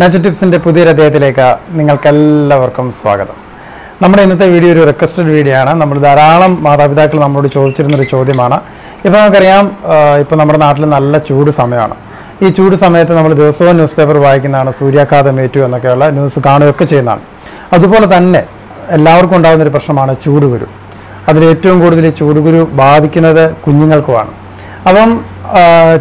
Nature Tips in the Pudira Deleka, Ningal Kallavarkam Swagatham. Number in the video requested videana, number Daram, Matavida, number to Church in the Chodimana. If I am Ipanamaratlan, Allah Chud Samayana. Each Chud Samayat number the so newspaper Vikana, Surya Kada Metu and the Kerala, News Kana Kachinan. Adupolatan, allow Kondan the Persamana Chuduru. Other two go to the Chuduru, Badikina, Kunjingal Kuan. Avam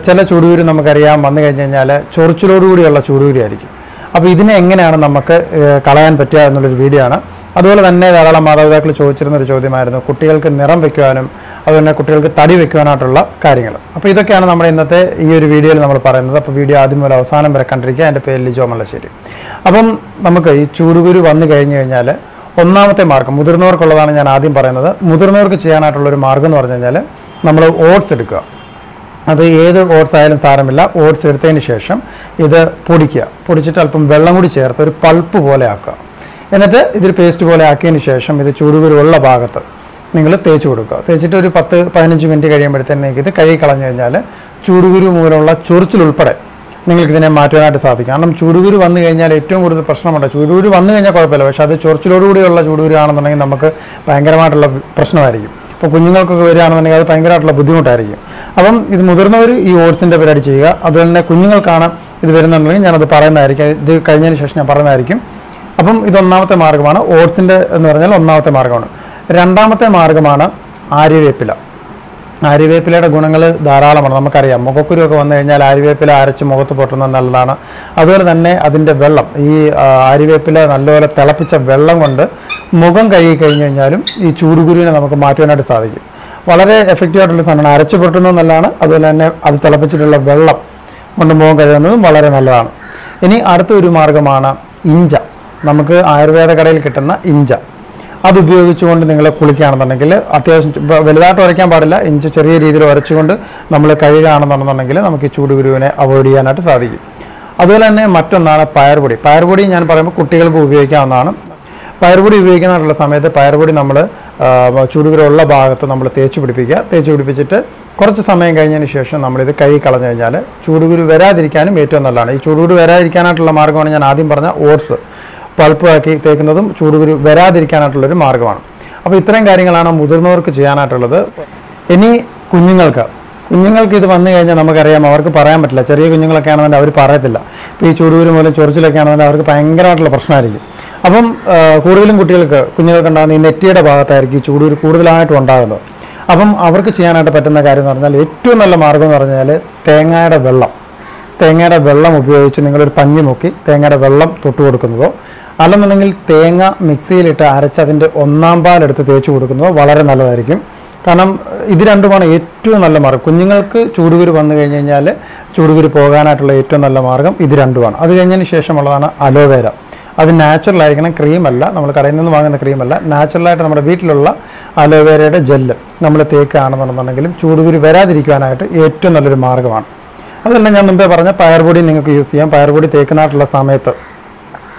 Chelachuru Namakaria, Mandaganjala, Churchuru, La Chururi. Up within Engana Namaka, Kala and Patia and Vidiana, other than Nala Mara Children or Jodimara, Kutilk and Neram Vicanum, other than Kutilk Tadi Vicana, carrying up. Up either can number in the video number parana, video Adimura, San and Country, and a pale Jomalachiri. Upon Namaka, Chuduru, one the Gayanale, Onamate Mark, Mudurnor Kolavan and Adim Parana, Mudurnor Kiana, Margan or Janale, number of oats edica. That is either oats silence aramilla, oats irritation, either podicia, podicitalpum vellamudi chair, pulp voleaca. And that is paste voleaca initiation with the churulla bagata. Ningla techuruca. Techitori patanagimenticaria, the Kayakalanjale, Chururu Murala, Churchulpare. Ningle Matana de Satikanum, Chururu one the Enjalatum with the personal Chururu one the Enjapella, the Churchuru, La Chururian, the Namaka, Pangaramata personality. Pangara Budunotari. Abam is Mudurnori, you words in the Veradiga, other than a Kunjal Kana, the Verananlin, another Paranarica, the Kayan Shashna Paranaricum. Abam is on Nata Margamana, words in the Nornel on Nata Margona. Randamata Margamana, Ari Vepilla. Ari Vepilla, Gunangal, Dara Manamakaria, Mokokuru, and the Angel Ari Vepilla, Archimoto Portana, Nalana, other than Adinda Vella, Ari Vepilla, and Lola Talapicha Vella wonder. Mogan Kayakanyarum, the Churuguru and Namakamato and Sadi. Valare effectively is an Arachipotan on the Lana, other than a Talapichal of Vella, on the Mogan, Valar and Alana. Any Arthur Margamana, Inja, Namaka, Ayurveda Karel Katana, Inja. Abu Bivichund and the Kulikan and the Nagila, Athas Velata or Campala, in Chari either or Chund, Namakari and Nagila, Namakichuru and Avodi and Sadi. Other than a Matanana Pyrebody, Pyrebody and Paramakutil Guvikanana. Pyrebody vegan or Lasame, the Pyrebody number, Chudurola Bagata number Techupica, Techupicita, Korchasame initiation number the Kai Kalanjale, Chuduru Vera the Rican, Maton Alana, Chuduru Vera the Canat Lamargon and Adim Barna, Oats, Palpuaki, taken them, Chuduru Vera the Canat Lamargon. A pitran carrying Alana Mudurnor Kiana to other, any Kuningalka. Kuningal Kit one and Namakaria Marka parameter, Kuningla Canada and every paradilla, Pichuru and Churchilla Canada, Pangaratla personality. Upon Kuril Kutilka, Kunilkan in a theatre Batarki, Chudur Kurila to Ontario. Upon our Kichiana Patana Garden, two Malamargo Narnale, Tanga Vella. Tanga Vella Mubuch in England Panyamuki, Tanga Vella to Turkungo. Alamanil Tanga Mixilita Aracha in the Onamba at the Churkungo, Valar and Alarikim. Kanam Idiranduana, two Nalamar, Kuningalk, Chudur one the Ganjale, Chudur Pogana at late on the Lamargam, Idiranduan. Other Ganjan Sheshamalana, aloe vera. That's natural like a cream, we have cream, natural like a wheat, aloe vera gel. We take a chuduri vera, the requirement, 8 to 9 margavan. Other than a pyre body, you see a pyre body taken out la samet.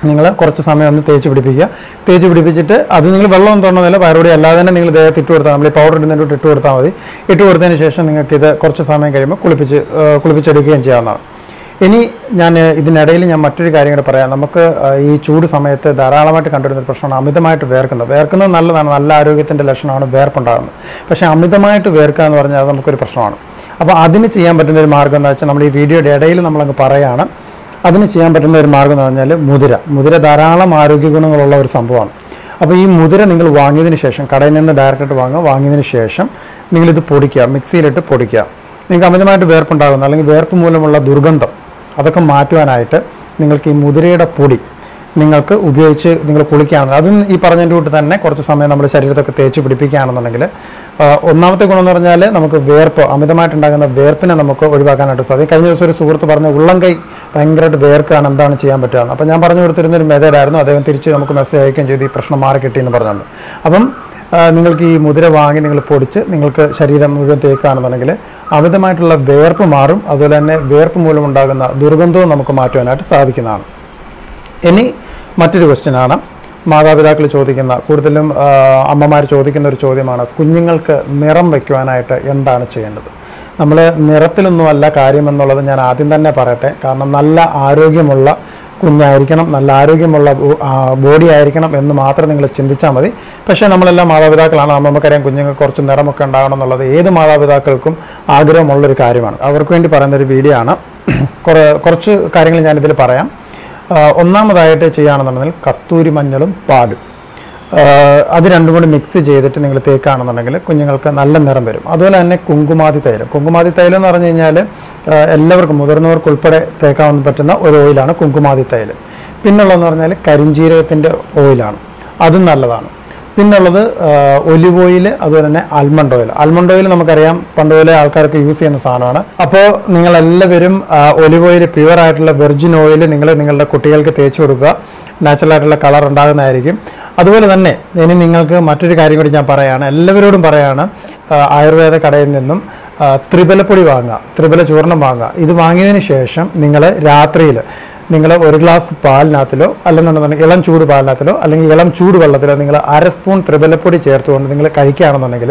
Ningla, Korchasame on the Tejubidia, Tejubidipita, Adinil Ballon, Parodi, Aladdin, and the Titur family, powdered in the Titur family, it was then a session in the Korchasame Karima, Kulipicha and Jana. Any Nana Idinadil and Matri carrying a paranamaka, each Chud Samet, the Aramat country, the person Amidamite to work on the Verkan, and Allah Rugit and election on a bear pandam. Pashamidamite to work on or Nazamukuri person. About Adinichi but in the Margan, that's a video, Dadail and Parayana, Adinichi but in the Margan, Mudira, Mudira Darala, Marugun, all over someone. About Mudira Ningle Wang initiation, Kadan and the director Wanga, Wang initiation, Ningle the Podica, Mixi at Podica. Ningamidamite to wear Pandana, wear Pumula Durganda. അതൊക്കെ മാറ്റുവാനായിട്ട് നിങ്ങൾക്ക് ഈ മുദ്രയുടെ പൊടി നിങ്ങൾക്ക് ഉപയോഗിച്ച് നിങ്ങൾ കുളിക്കാനാണ് അതും ഈ പറഞ്ഞതുകൊണ്ട് തന്നെ കുറച്ച് സമയം നമ്മുടെ ശരീരത്തൊക്കെ തേച്ച് പിടിപ്പിക്കാനാണെന്നുണ്ടെങ്കിൽ ഒന്നാമത്തെ ഗുണം എന്ന് പറഞ്ഞാൽ നമുക്ക് വേർപ്പ് അമിതമായിട്ട് ഉണ്ടാകുന്ന വേർപ്പിനെ നമുക്ക് ഒഴിവാക്കാനായിട്ട് സാധിക്കും കഴിഞ്ഞ ദിവസം ഒരു സുഹൃത്ത് പറഞ്ഞു ഉള്ളം കൈ ഭയങ്കരമായിട്ട് വേർക്കാണ് എന്താണ് ചെയ്യാൻ പറ്റുക അപ്പോൾ ഞാൻ പറഞ്ഞു കൊടുത്തിരുന്ന ഒരു മെത്തേഡ് ആയിരുന്നു അദ്ദേഹം തിരിച്ച് നമുക്ക് മെസ്സേജ് അയക്കുകയും ചെയ്തു ഈ പ്രശ്നം മാറി കിട്ടി എന്ന് പറഞ്ഞു അപ്പം നിങ്ങൾക്ക് ഈ മുദ്ര വാങ്ങി നിങ്ങൾ പൊടിച്ച് നിങ്ങൾക്ക് ശരീരം മുഴുവൻ തേക്കാണെന്നുണ്ടെങ്കിൽ അമിതമായിട്ടുള്ള വേർപ്പ് മാറും അതുപോലെ തന്നെ വേർപ്പ് മൂലം ഉണ്ടാകുന്ന ദുർഗന്ധവും നമുക്ക് മാറ്റാനായിട്ട് സാധിക്കുന്നതാണ് ഇനി മറ്റൊരു ക്വസ്റ്റ്യൻ ആണ് മാതാപിതാക്കൾ ചോദിക്കുന്ന കൂടുതലും അമ്മമാർ ചോദിക്കുന്ന ഒരു ചോദ്യമാണ് കുഞ്ഞുങ്ങൾക്ക് നിറം വെക്കാനായിട്ട് എന്താണ് ചെയ്യേണ്ടത് നമ്മൾ നിറത്തിലൊന്നും അല്ല കാര്യം എന്നുള്ളത് ഞാൻ ആദ്യം തന്നെ പറയട്ടെ കാരണം നല്ല ആരോഗ്യമുള്ള കുഞ്ഞായിരിക്കണം, നല്ല ആരോഗ്യമുള്ള ബോഡി ആയിരിക്കണം എന്ന് മാത്രം നിങ്ങൾ ചിന്തിച്ചാൽ മതി. പക്ഷേ നമ്മളെല്ലാ മാതാപിതാക്കളാണ്, നമുക്കറിയാം കുഞ്ഞുങ്ങൾക്ക് കുറച്ച് നിറമൊക്കെ ഉണ്ടാകണം എന്നുള്ളത് ഏത് മാതാപിതാക്കൾക്കും ആഗ്രഹമുള്ളൊരു കാര്യമാണ്. അവർക്ക് വേണ്ടി പറയുന്നൊരു വീഡിയോ ആണ്. കുറച്ച് കാര്യങ്ങൾ ഞാനിതിൽ പറയാം. ഒന്നാമതായിട്ട് ചെയ്യുകയാണെന്നുണ്ടെങ്കിൽ കസ്തൂരി മഞ്ഞളും പാലും അത് രണ്ടും കൂടി മിക്സ് ചെയ്തിട്ട് നിങ്ങൾ തേക്കുകയാണെന്നുണ്ടെങ്കിൽ കുഞ്ഞുങ്ങൾക്ക് നല്ല നിറം വരും. അതുപോലെ തന്നെ കുങ്കുമാതി തൈലം. കുങ്കുമാതി തൈലം എന്ന് പറഞ്ഞു കഴിഞ്ഞാൽ എല്ലാവർക്കും മുതിർന്നവർക്ക് ഉൾപ്പെടെ തേക്കാൻ പറ്റുന്ന ഒരു ഓയിലാണ് കുങ്കുമാതി തൈലം. പിന്നുള്ളതെന്ന് പറഞ്ഞാൽ കരിഞ്ജീരകത്തിൻ്റെ ഓയിലാണ്, അതും നല്ലതാണ്. പിന്നുള്ളത് ഒലിവ് ഓയിൽ, അതുപോലെ തന്നെ ആൽമണ്ട് ഓയിൽ. ആൽമണ്ട് ഓയിൽ നമുക്കറിയാം പണ്ട് പോലെ ആൾക്കാർക്ക് യൂസ് ചെയ്യുന്ന സാധനമാണ്. അപ്പോൾ നിങ്ങളെല്ലാവരും ഒലിവ് ഓയിൽ, പ്യുവർ ആയിട്ടുള്ള വെർജിൻ ഓയിൽ നിങ്ങൾ നിങ്ങളുടെ കുട്ടികൾക്ക് തേച്ച് കൊടുക്കുക. നാച്ചുറൽ ആയിട്ടുള്ള കളർ ഉണ്ടാകുന്നതായിരിക്കും. അതുപോലെ തന്നെ ഇനി നിങ്ങൾക്ക് മറ്റൊരു കാര്യം കൂടി ഞാൻ പറയുകയാണ്, എല്ലാവരോടും പറയുകയാണ്, ആയുർവേദ കടയിൽ നിന്നും ത്രിബലപ്പൊടി വാങ്ങുക, ത്രിബല ചൂർണം വാങ്ങുക. ഇത് വാങ്ങിയതിന് ശേഷം നിങ്ങൾ രാത്രിയിൽ നിങ്ങൾ ഒരു ഗ്ലാസ് പാലിനകത്തിലോ അല്ലെന്നുണ്ടെന്നുണ്ടെങ്കിൽ ഇളം ചൂട് പാലിനകത്തിലോ അല്ലെങ്കിൽ ഇളം ചൂട് വെള്ളത്തിലോ നിങ്ങൾ അര സ്പൂൺ ത്രിബലപ്പൊടി ചേർത്തുകൊണ്ട് നിങ്ങൾ കഴിക്കുകയാണെന്നുണ്ടെങ്കിൽ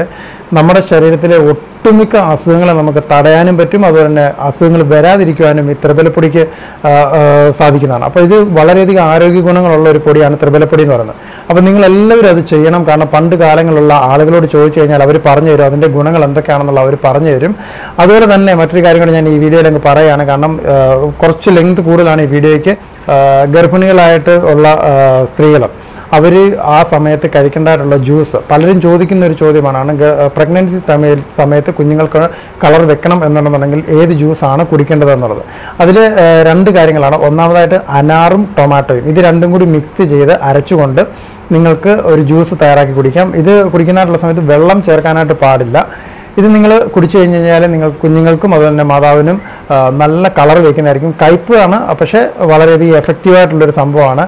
നമ്മുടെ ശരീരത്തിലെ ഒട്ടുമിക്ക അസുഖങ്ങളെ നമുക്ക് തടയാനും പറ്റും. അതുപോലെ തന്നെ അസുഖങ്ങൾ വരാതിരിക്കുവാനും ഈ ത്രിബലപ്പൊടിക്ക് സാധിക്കുന്നതാണ്. അപ്പോൾ ഇത് വളരെയധികം ആരോഗ്യ ഗുണങ്ങളുള്ള ഒരു പൊടിയാണ് ത്രിബലപ്പൊടി എന്ന് പറയുന്നത്. അപ്പോൾ നിങ്ങളെല്ലാവരും അത് ചെയ്യണം. കാരണം പണ്ട് കാലങ്ങളുള്ള ആളുകളോട് ചോദിച്ചു കഴിഞ്ഞാൽ അവർ പറഞ്ഞു തരും, അതിൻ്റെ ഗുണങ്ങൾ എന്തൊക്കെയാണെന്നുള്ള അവർ പറഞ്ഞു തരും. അതുപോലെ തന്നെ മറ്റൊരു കാര്യം കൂടി ഞാൻ ഈ വീഡിയോയിൽ അങ്ങ് പറയുകയാണ്. കാരണം കുറച്ച് ലെങ്ത് കൂടുതലാണ് ഈ വീഡിയോയ്ക്ക്. ഗർഭിണികളായിട്ട് ഉള്ള സ്ത്രീകൾ അവർ ആ സമയത്ത് കഴിക്കേണ്ടതായിട്ടുള്ള ജ്യൂസ് പലരും ചോദിക്കുന്ന ഒരു ചോദ്യമാണ്. പ്രഗ്നൻസി സമയത്ത് കുഞ്ഞുങ്ങൾക്ക് കളർ വെക്കണം എന്നുണ്ടെന്നുണ്ടെങ്കിൽ ഏത് ജ്യൂസാണ് കുടിക്കേണ്ടത് എന്നുള്ളത്. അതിൽ രണ്ട് കാര്യങ്ങളാണ്. ഒന്നാമതായിട്ട് അനാറും ടൊമാറ്റോയും ഇത് രണ്ടും കൂടി മിക്സ് ചെയ്ത് അരച്ചുകൊണ്ട് നിങ്ങൾക്ക് ഒരു ജ്യൂസ് തയ്യാറാക്കി കുടിക്കാം. ഇത് കുടിക്കുന്നതായിട്ടുള്ള സമയത്ത് വെള്ളം ചേർക്കാനായിട്ട് പാടില്ല. ഇത് നിങ്ങൾ കുടിച്ചു കഴിഞ്ഞ് കഴിഞ്ഞാൽ നിങ്ങൾ കുഞ്ഞുങ്ങൾക്കും അതുപോലെ തന്നെ മാതാവിനും നല്ല കളർ വയ്ക്കുന്നതായിരിക്കും. കയ്പ്പാണ്, പക്ഷേ വളരെയധികം എഫക്റ്റീവായിട്ടുള്ളൊരു സംഭവമാണ്.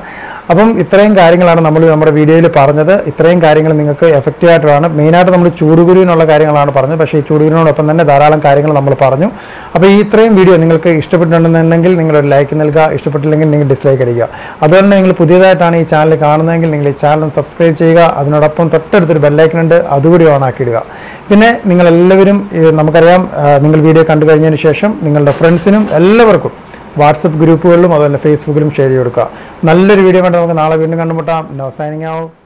അപ്പം ഇത്രയും കാര്യങ്ങളാണ് നമ്മൾ നമ്മുടെ വീഡിയോയിൽ പറഞ്ഞത്. ഇത്രയും കാര്യങ്ങൾ നിങ്ങൾക്ക് എഫക്റ്റീവായിട്ടാണ്. മെയിനായിട്ട് നമ്മൾ ചൂടുകുരുവിനുള്ള കാര്യങ്ങളാണ് പറഞ്ഞത്, പക്ഷേ ഈ ചൂടുകുരുവിനോടൊപ്പം തന്നെ ധാരാളം കാര്യങ്ങൾ നമ്മൾ പറഞ്ഞു. അപ്പോൾ ഈ ഇത്രയും വീഡിയോ നിങ്ങൾക്ക് ഇഷ്ടപ്പെട്ടിട്ടുണ്ടെന്നുണ്ടെങ്കിൽ നിങ്ങളൊരു ലൈക്ക് നൽകുക, ഇഷ്ടപ്പെട്ടില്ലെങ്കിൽ നിങ്ങൾ ഡിസ്ലൈക്ക് അടിക്കുക. അതുപോലെ തന്നെ നിങ്ങൾ പുതിയതായിട്ടാണ് ഈ ചാനൽ കാണുന്നതെങ്കിൽ നിങ്ങൾ ഈ ചാനൽ സബ്സ്ക്രൈബ് ചെയ്യുക. അതിനോടൊപ്പം തൊട്ടടുത്തൊരു ബെല്ലൈക്കൺ ഉണ്ട്, അതുകൂടി ഓണാക്കിയിടുക. പിന്നെ നിങ്ങളെല്ലാവരും നമുക്കറിയാം, നിങ്ങൾ വീഡിയോ കണ്ടു കഴിഞ്ഞതിന് ശേഷം നിങ്ങളുടെ ഫ്രണ്ട്സിനും എല്ലാവർക്കും വാട്സപ്പ് ഗ്രൂപ്പുകളിലും അതുപോലെ ഫേസ്ബുക്കിലും ഷെയർ ചെയ്ത് കൊടുക്കുക. നല്ലൊരു വീഡിയോ കണ്ട് നമുക്ക് നാളെ വീണ്ടും കണ്ടുമുട്ടാം. Now signing out.